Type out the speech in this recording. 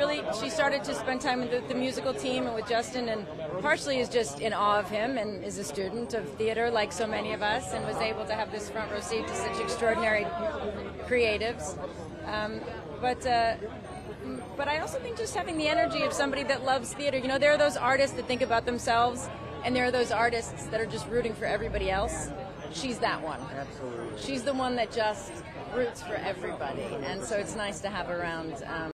really, she started to spend time with the musical team and with Justin, and partially is just in awe of him and is a student of theater like so many of us, and was able to have this front row seat to such extraordinary creatives. But I also think just having the energy of somebody that loves theater. You know, there are those artists that think about themselves, and there are those artists that are just rooting for everybody else. She's that one. Absolutely. She's the one that just roots for everybody, and so it's nice to have around.